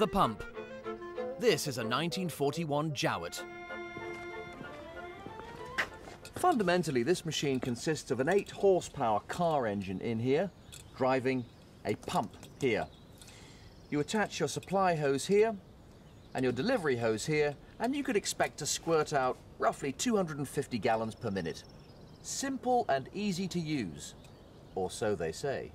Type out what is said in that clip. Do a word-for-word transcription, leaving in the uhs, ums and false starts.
The pump. This is a nineteen forty-one Jowett. Fundamentally, this machine consists of an eight horsepower car engine in here, driving a pump here. You attach your supply hose here and your delivery hose here, and you could expect to squirt out roughly two hundred fifty gallons per minute. Simple and easy to use, or so they say.